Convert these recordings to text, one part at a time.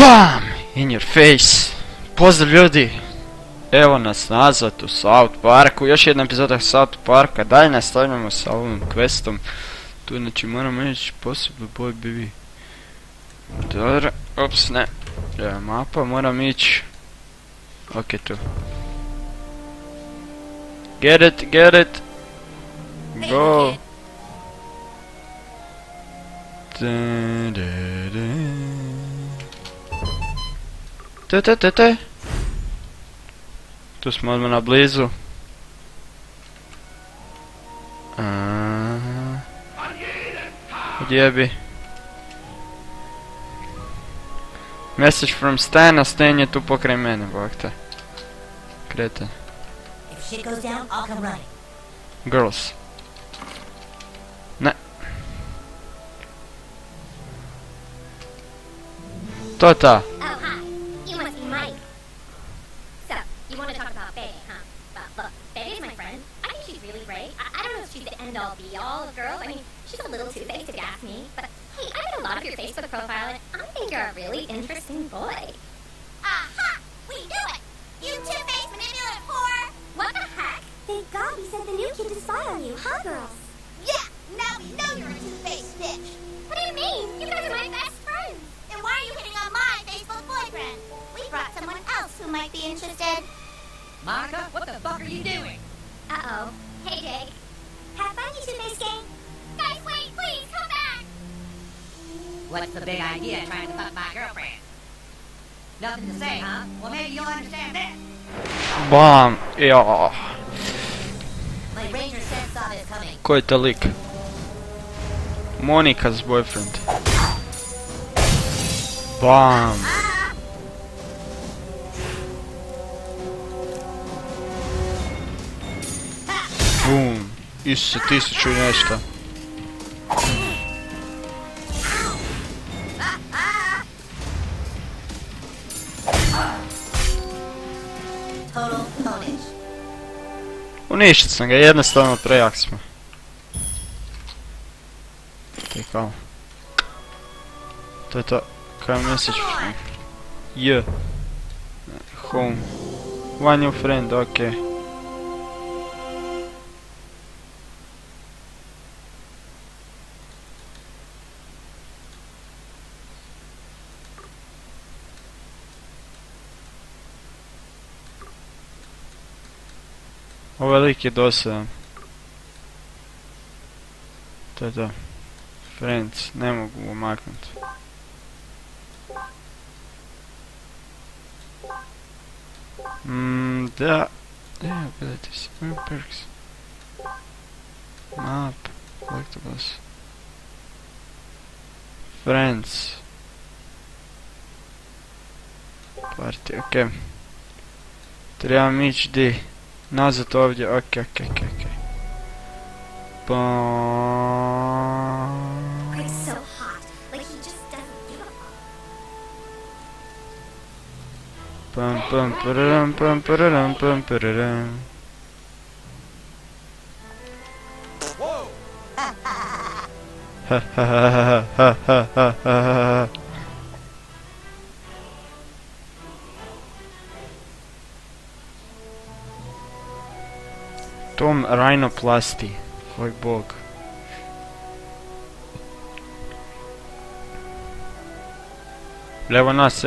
BAM! In your face! Pozdrav ljudi! Evo nas nazad u South Parku, još jedna epizoda South Parka, dalje nastavljamo sa ovim questom. Tu znači moramo ići posebno boj Bebe. Dobro, ops ne. Evo mapa, moram ići. Ok tu. Get it, get it! Go! Te. Tu smo odmah na blizu. Gdje bi? Message from Stan, Stan je tu pokraj mene, bak te. Kreten. Girls. Ne. To je ta. Monica, what the fuck are you doing? Uh-oh. Hey, Jake. Have fun, you two-face gang. Guys, wait, please, come back! What's the big idea trying to fuck my girlfriend? Nothing to say, huh? Well, maybe you'll understand this. Bomb. Yeah. My ranger sense saw this coming. Quite the leak. Monica's boyfriend. Bomb. Boom, Isuse, 1000 i nešto. Uništit sam ga, jednostavno prejak smo. Tekao. To je to, kaj message? Yeah. Home. One new friend, ok. Ovo je lik je dosadan. To je to. Friends, ne mogu omaknuti. Da. Evo, gledajte se. Perks. Map. Collectibles. Friends. Party, okej. Trebam ići di. Nazad ovdje, ok. Pam. Ha. Tom rhinoplasti, hoj bog. Evo nas.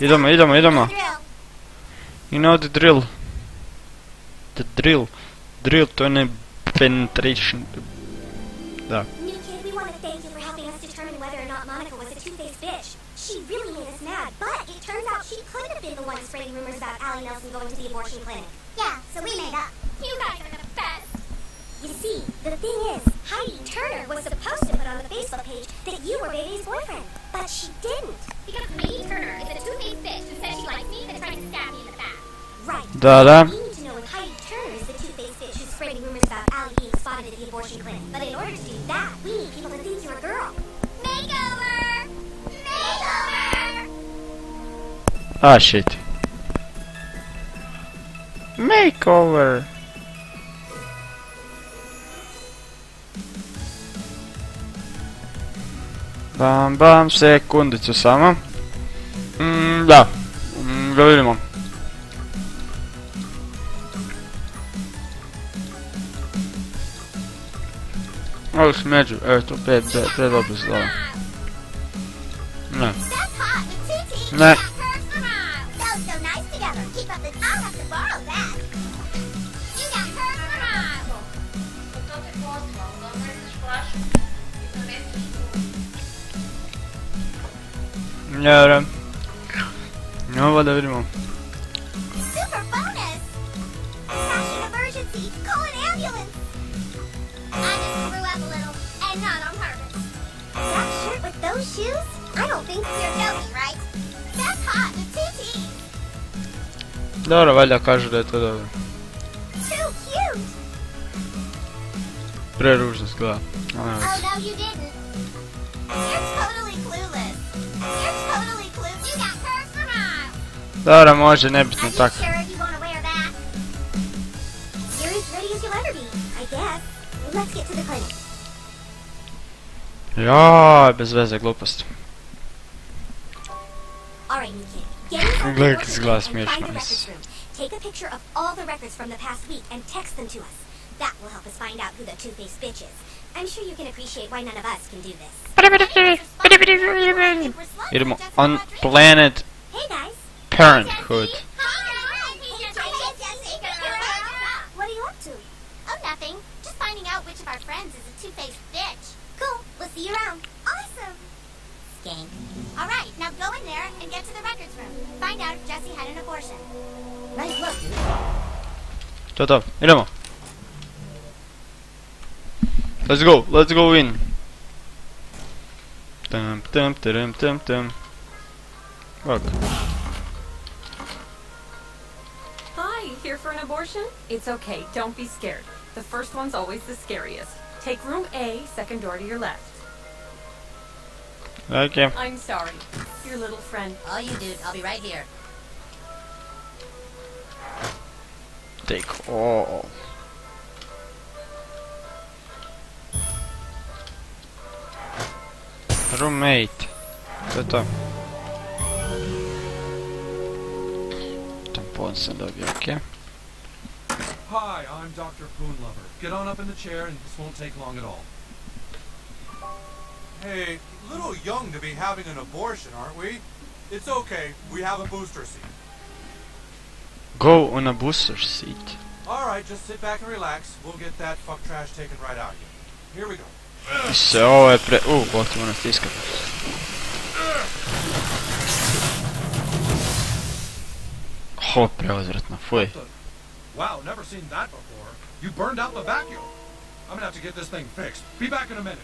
Idemo. You know the drill. The drill to ne penetration. Da. She really made us mad, but it turns out she could have been the one spreading rumors about Allie Nelson going to the abortion clinic. Yeah, so we made up. You guys are the best! You see, the thing is, Heidi Turner was supposed to put on the Facebook page that you were Bebe's boyfriend, but she didn't. Because Heidi Turner is a two-faced bitch who says she likes me and tries to stab me in the back. Right. Da-da. You need to know if Heidi Turner is the two-faced bitch who's spreading rumors about Allie being spotted at the abortion clinic. But in order to do that, we need people to think you're a girl. Ah, shit. Makeover. Bam, sekundicę samo. Da. Govorimo. Ovo smeđu, eto, pet opet slova. Ne. Ne. Dobro. Ovo da vidimo. Dobro, valjda kažu da je to dobro. Preružno izgleda. Dobro, može, nebitno tako. Joj, bez veze, glupost. Gledaj kako izgleda smiješno. Idemo on planet Parenthood. What are you up to? Oh, nothing. Just finding out which of our friends is a two-faced bitch. Cool. We'll see you around. Awesome. Skank. All right, now go in there and get to the records room. Find out if Jesse had an abortion. Nice look. Toto, idemo. Let's go. Let's go in. Tum tum tum tum tum. Okay. For an abortion? It's okay, don't be scared. The first one's always the scariest. Take room A, second door to your left. Okay. I'm sorry, your little friend. All you dude, I'll be right here. Take all. Roommate. What's up? Tampons and love you, okay? Hi, I'm Dr. Poonlover. Get on up in the chair and this won't take long at all. Hey, little young to be having an abortion, aren't we? It's okay, we have a booster seat. Go on a booster seat. Alright, just sit back and relax. We'll get that fuck trash taken right out of you. Here we go. So, bottom of this guy. Preozretno, fuj. Wow, never seen that before. You burned out the vacuum. I'm gonna have to get this thing fixed. Be back in a minute.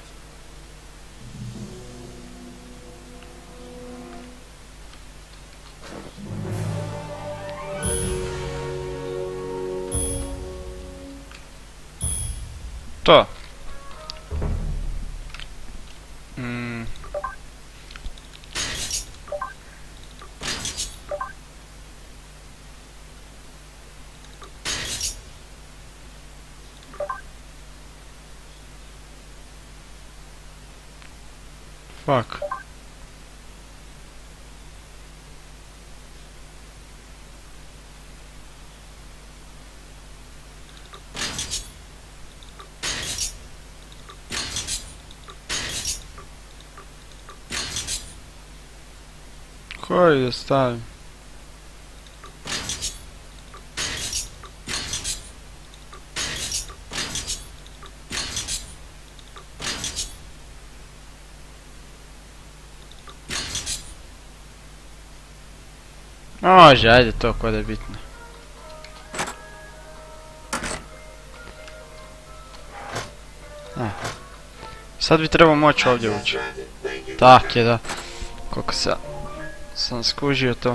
To. Fuck. Koji je stavio? Može, ajde to kod je bitno. Sad bi trebao moći ovdje ući. Tak je da. Koliko sam skužio to.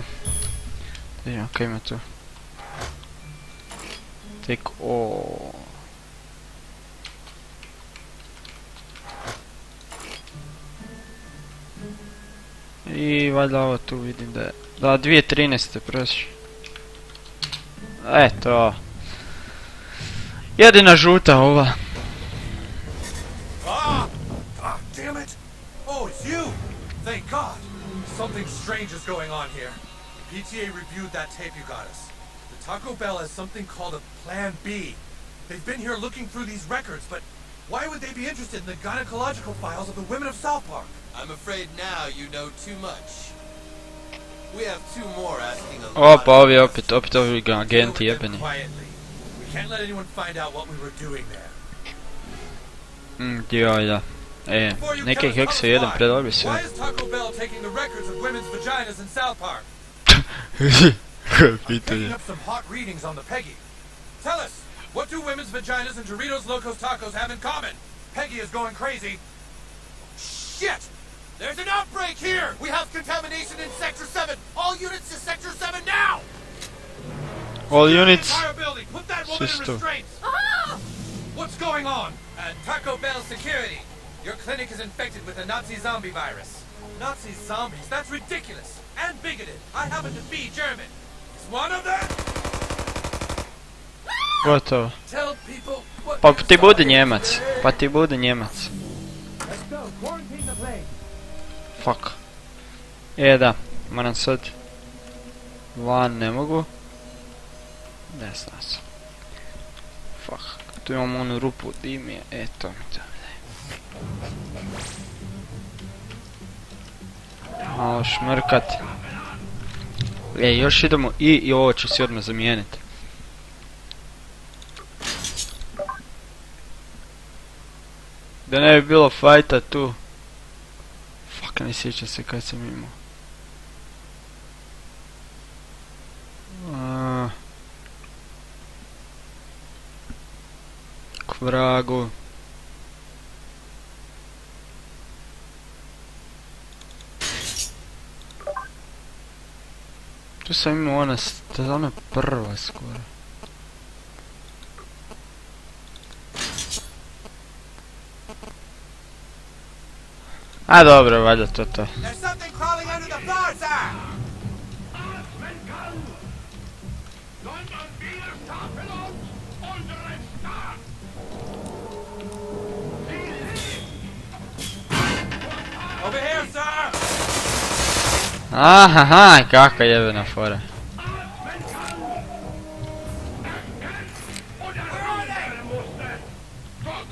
Da vidim kaj ima tu. Tek ooo. I valjda ovo tu vidim da je. Da, 2013. prošli. Eto. Jedina žuta ova. Oh, it's you! Thank God! Something strange is going on here. The PTA reviewed that tape you got us. The Taco Bell has something called a Plan B. They've been here looking through these records, but why would they be interested in the gynecological files of the women of South Park? I'm afraid now you know too much. We have two more asking a lot. We can't let anyone find out what we were doing there. Nekih eksa jedan predobio sve. Why is Taco Bell taking the records of women's vaginas in South Park? Picking up some hot readings on the Peggy. Tell us, what do women's vaginas and Doritos locos tacos have in common? Peggy is going crazy. Shit! There's an outbreak here! We have contamination in Sector 7! All units to Sector 7 now! All units? Put that woman in restraints! What's going on? Taco Bell security. Your clinic is infected with a Nazi zombie virus. Nazi zombies? That's ridiculous! And bigoted! I happen to be German! Is one of them? Gotovo. Pa ti budi Njemac. Pa ti budi Njemac. Fuck. Da, moram sad van, ne mogu. Ne znam se. Fuck, tu imamo onu rupu dimije, to mi to daj. Malo šmrkati. Još idemo i ovo ću si odmah zamijeniti. Da ne bi bilo fajta tu. Fuck, ne sjećam se kaj sam imao. K vragu. Tu sam imao ona prva skoro. A dobro, valjda to. Aha, kakva jebena fora.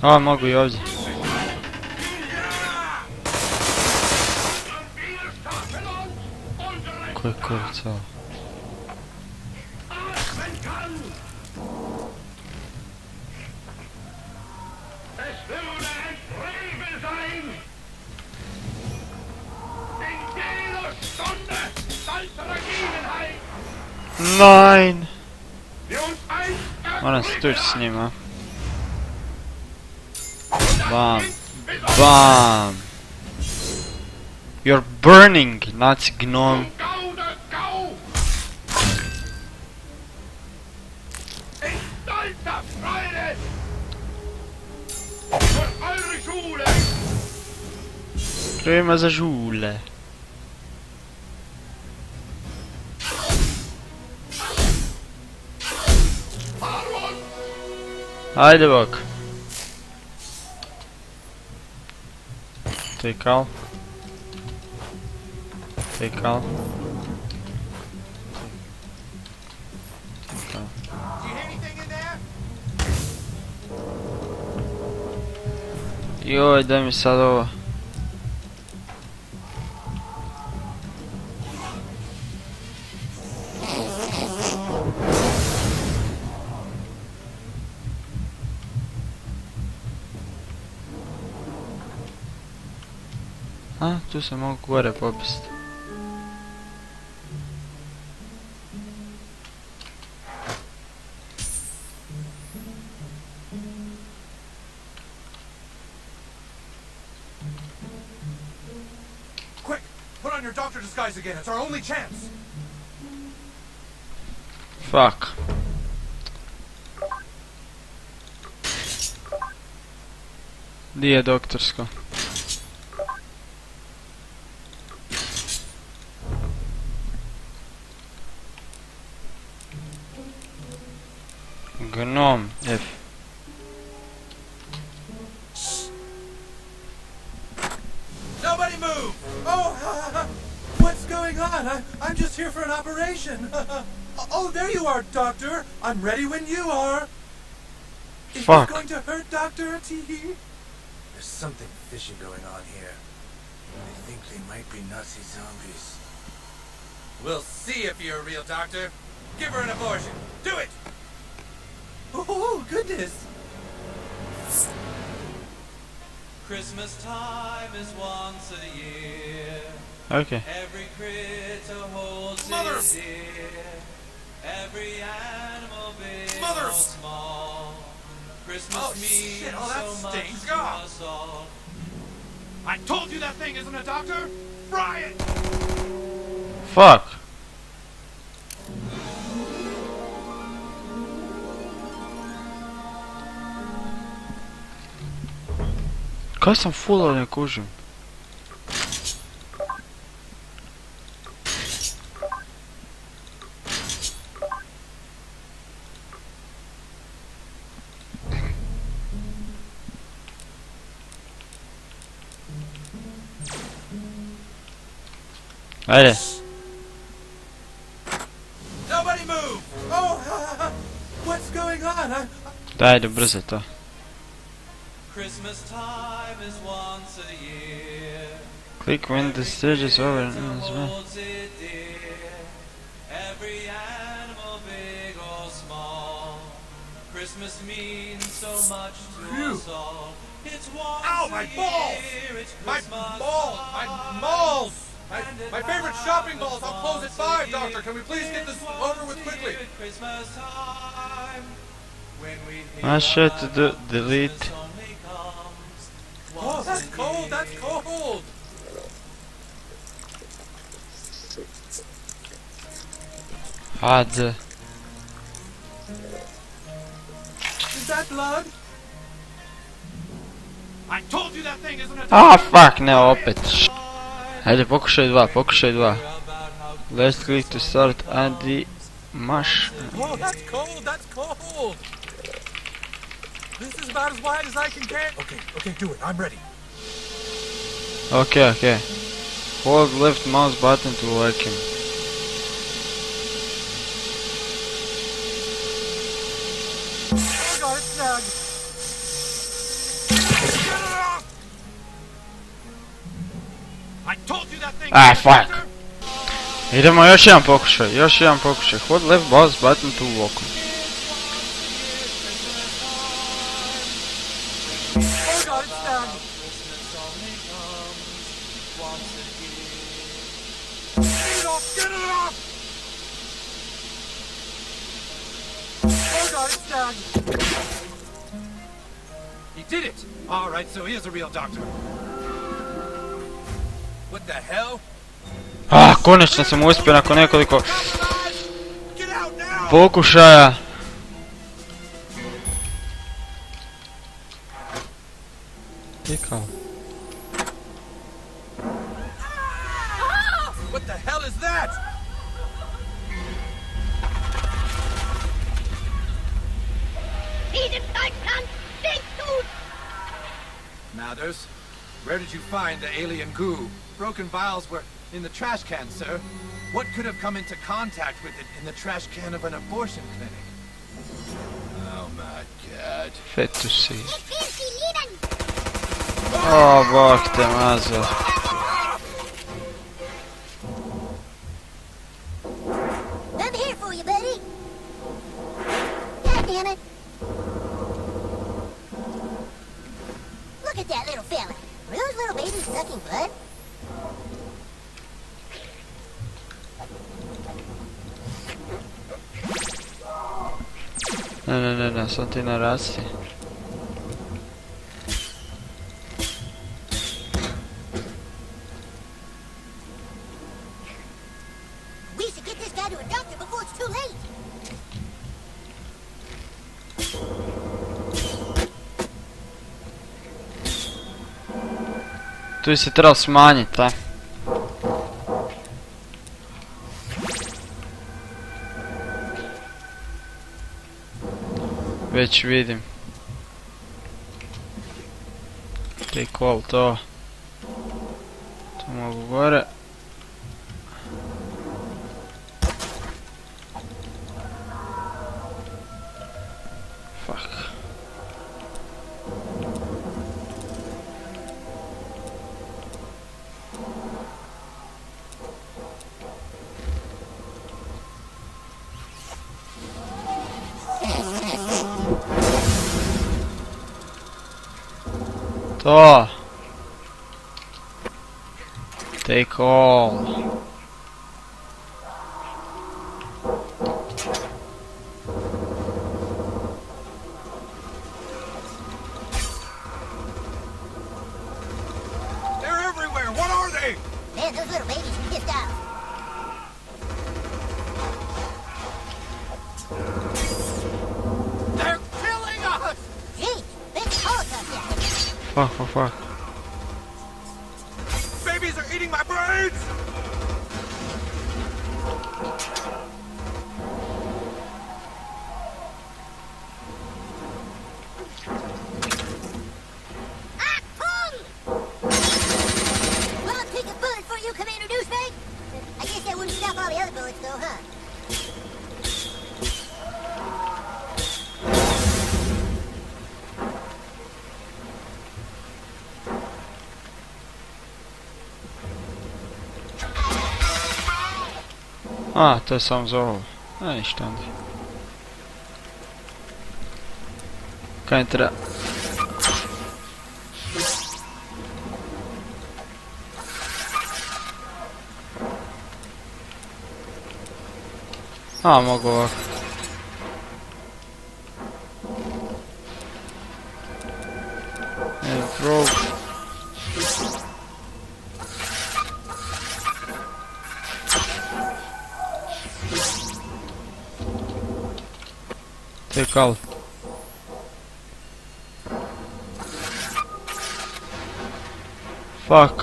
O, mogu i ovdje. Koji kurac ovo? Nein! Moram se tući s njima. Bam! Bam! You're burning, Nazi gnome! Prema za žule! Ajde bok. Tekal. Tekal. Joj, daj mi sad ovo. A, tu se mogu gore popasti. Quick, put on your doctor disguise again. It's our only chance. Fuck. Di je doktorsko? Gnom, F. Nobody move! going on? I'm just here for an operation. Oh, there you are, Doctor. I'm ready when you are. Fuck. Is it going to hurt, Doctor? Tee-hee. There's something fishy going on here. I think they might be Nazi zombies. We'll see if you're a real doctor. Give her an abortion. Do it! Oh, goodness. Christmas time is once a year. Okay. Every critter holds it dear. Every animal big or small. Christmas means so much to us all. I told you that thing isn't a doctor! Fry it! Fuck. Kaj sam fulao, ne kužim. Ajde. Ajde, brzo to. Click when the stage is over and it's well. Every animal big or small. Christmas means so much to us all. It's once Ow, my balls! My balls! My balls! My favorite shopping malls. I'll close at 5, Doctor. Can we please get this over with quickly? I should delete. Oh, that's cold. That's cold. Hard. Is that blood? I told you that thing isn't a. Ah, fuck! Ne, opet. Ajde, pokušaj dva. Let's click to start Andy Mash. Whoa, that's cold, that's cold. This is about as wide as I can get. Okay, do it. I'm ready. Okay. Hold left mouse button to awaken. I got it snagged. Ah, fuck. Idemo još jedan pokušaj. Hold left mouse button to walk. He did it. All right, so he is a real doctor. What the hell? Ah, konačno sam uspio nakon nekoliko pokušaja. Tikao. What the hell is that? Diesem Deutschland stinks gut. Mathers, where did you find the alien goo? Broken vials were in the trash can, sir. What could have come into contact with it in the trash can of an abortion clinic? Oh my god. Fit to see. Oh, bog te mazo. I'm here for you, buddy. God damn it. Look at that little fella. Were those little babies sucking blood? No, something not us. We should get this guy to a doctor before it's too late. Tu se treba smanjiti, a? Već vidim. Take all to. To mogu gore. So. Take all. Man, those little babies are pissed out. They're killing us! Gee, there's all of us yet. Fuck, fuck, fuck. Babies are eating my brains! A, to sam zovu. A ništa onda. Kaj mi treba? A, mogu ovako. Evo, probu. Čekal. Fuck.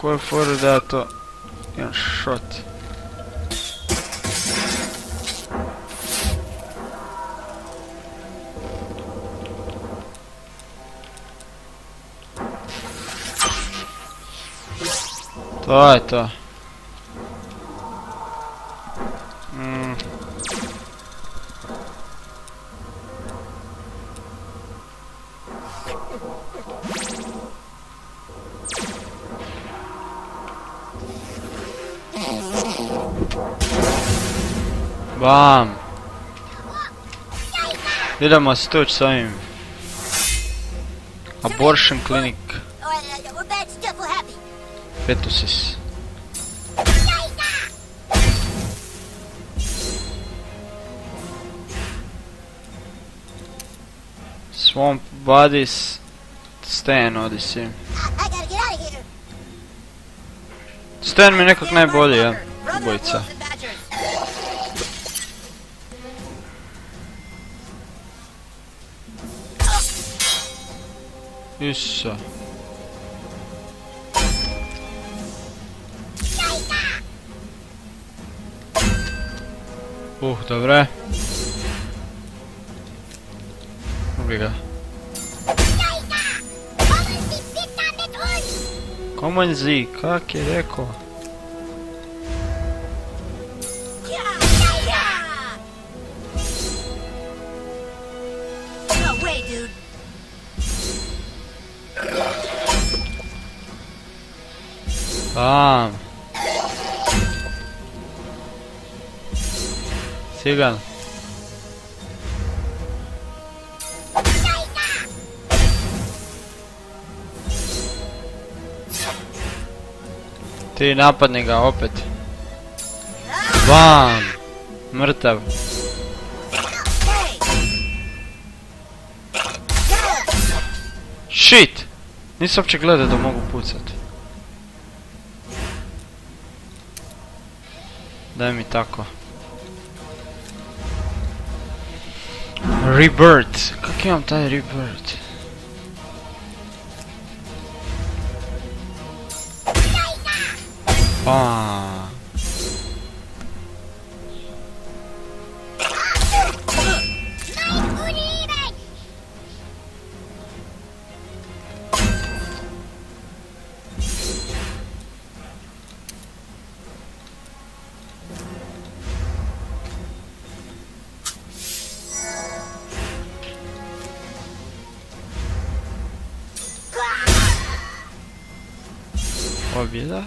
Ko je for da to jedan šot. To je to. Bam! Idemo se tući s ovim Abortion Clinic Fetusis. Swamp Bodies. Stan, odi si. Stan mi je nekak najbolji, ja, ubojica. Issa. Dobre. Ubi ga. Common Z, kak je rekao? Bam! Cigan! Ti napadni ga opet! Bam! Mrtav! Shit! Nisam uopće gledao da mogu pucati. Daj mi tako. Rebirth. Kak imam taj Rebirth? Bam. Pobjeda.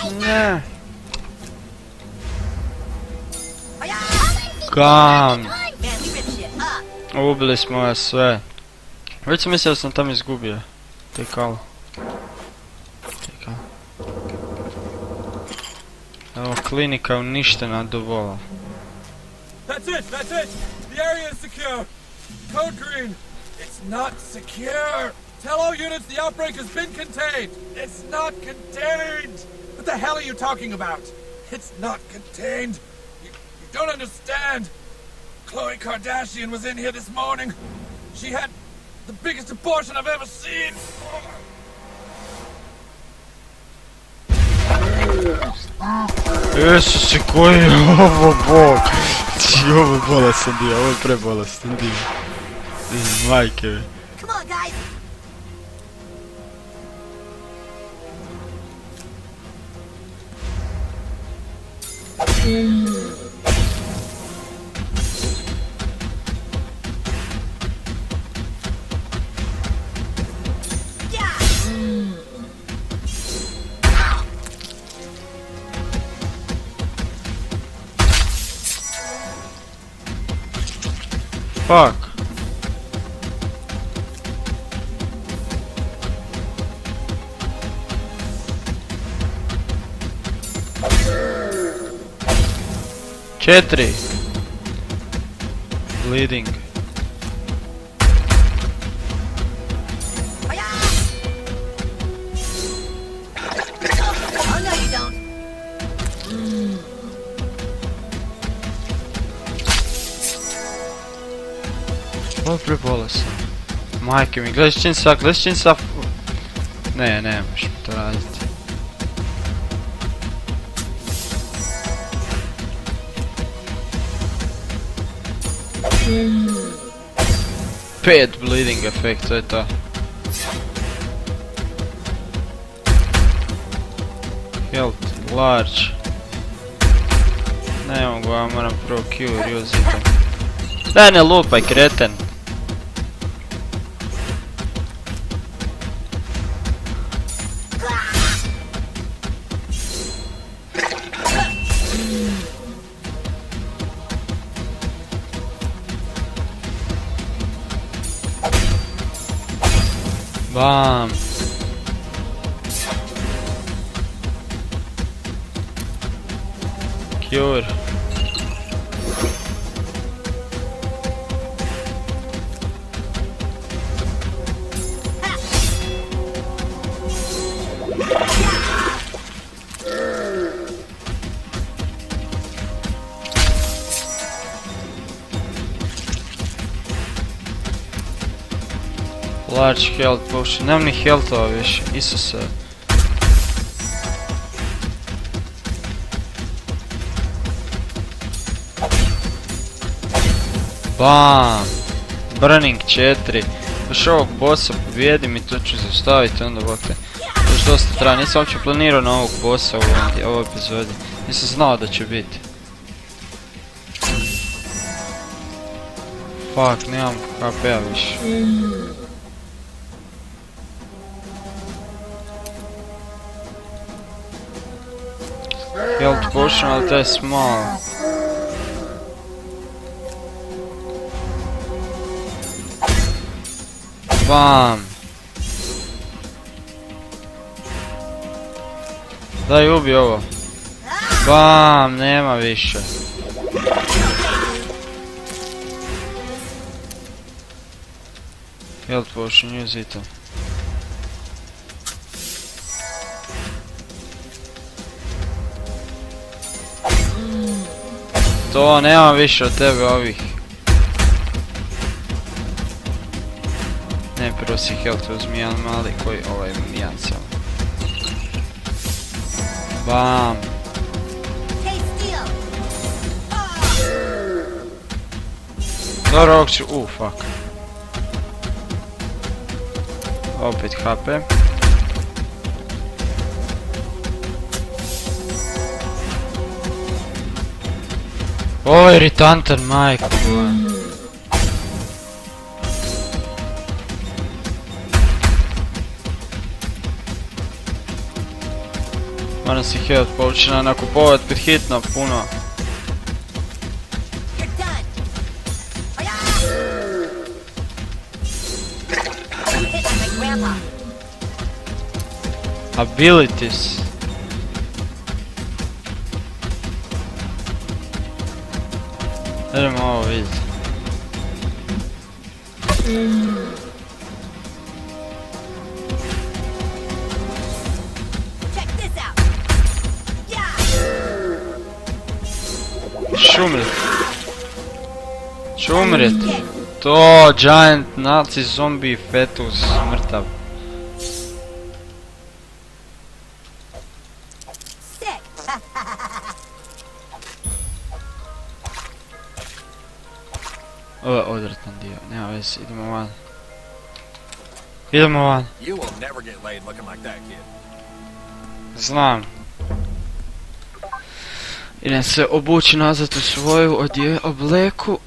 Nah. Kam? Ubili smo je sve. Već sam mislio da sam tam izgubio. Tekalo. Evo, klinika uništena do vola. That's it, that's it. The area is secure. Code green. It's not secure. Tell all units the outbreak has been contained. It's not contained. What the hell are you talking about? It's not contained. You don't understand. Chloe Kardashian was in here this morning. She had the biggest abortion I've ever seen. Jesu, koji je ovo bol? Ti, ovo je bolestan dio, ovo je prebolestan dio. Majke mi. Fuck. Četiri. Bleeding. Prebolestan. Majke mi, gledaj ščinca, gledaj ščinca. Ne, ne možeš mi to raditi. Pet bleeding efekt, to je to. Health, large. Ne mogu, ja moram prvo cure uzeti. Daj, ne lupaj, kreten. Bam. Cure. Large health potion, nemam ni healthova više, Isuse. Bam! Burning 4. Još ovog bossa pobijedim i to ću zaustaviti, onda bote. Još dosta traja, nisam uopće planirao na ovog bossa u ovoj epizodi. Nisam znao da će biti. Fuck, nemam HP-a više. Health potion, ali to je small. Bam! Daj, ubi ovo. Bam, nema više. Health potion, use it. To nemam više od tebe ovih. Ne, prvo si health uzmi jedan mali koji ovaj jedan sam. Bam. Dobro, ovog ću, fuck. Opet HP. Ovo je iritantan, majko. Moram se hej od površina nakupovati pred hitno puno. Abilities. Idemo ovo vidjeti. Šumret. To giant nazi zombie fetus mrtav. Ovo je odvratan dio, nema vez, idemo van. Idemo van. Znam. Idem se obući nazad u svoju obleku.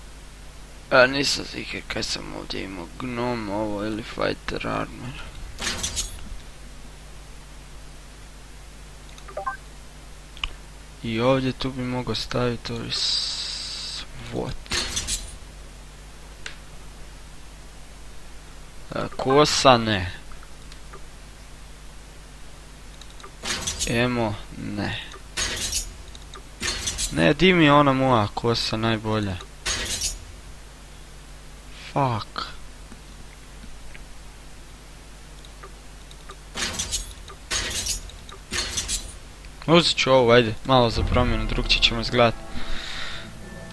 Nisam zikr kaj sam ovdje imao gnom ovo ili fighter armor. I ovdje tu bi mogao staviti ovi svot. Kosa ne. Emo ne. Ne, di mi je ona moja kosa najbolja. Fuck. Uzet ću ovo, ajde, malo za promjenu, drugčije ćemo izgledati.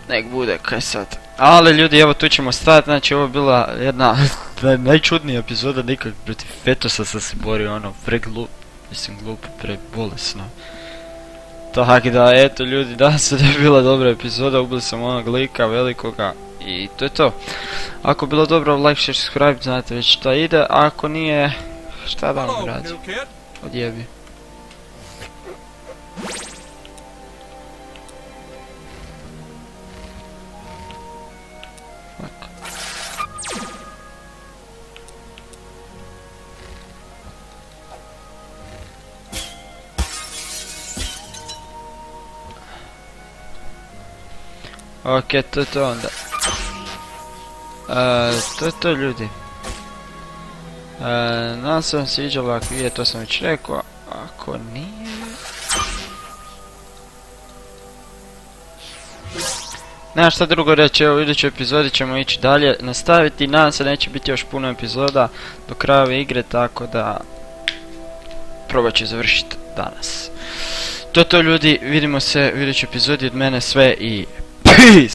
Nek bude, kaj sad. Ali ljudi, evo tu ćemo stati, znači ovo je bila jedna najčudnija epizoda, nikak protiv fetusa sam se borio, ono, mislim glupo, prebolesno. Tak da, eto ljudi, danas je bila dobra epizoda, ubili sam onog lika velikoga i to je to. Ako bilo dobro, like, share, subscribe, znate već šta ide, ako nije, šta da vam radim, odjebi. Ok, to je to onda. To je to ljudi. Nam se vam sviđalo, ako je to sam već rekao, ako nije... Nema šta drugo reći, evo u idućoj epizodi ćemo ići dalje nastaviti. Nadam se neće biti još puno epizoda do kraja ove igre, tako da... Probat ću završiti danas. To je to ljudi, vidimo se u idućoj epizodi od mene sve i... Peace!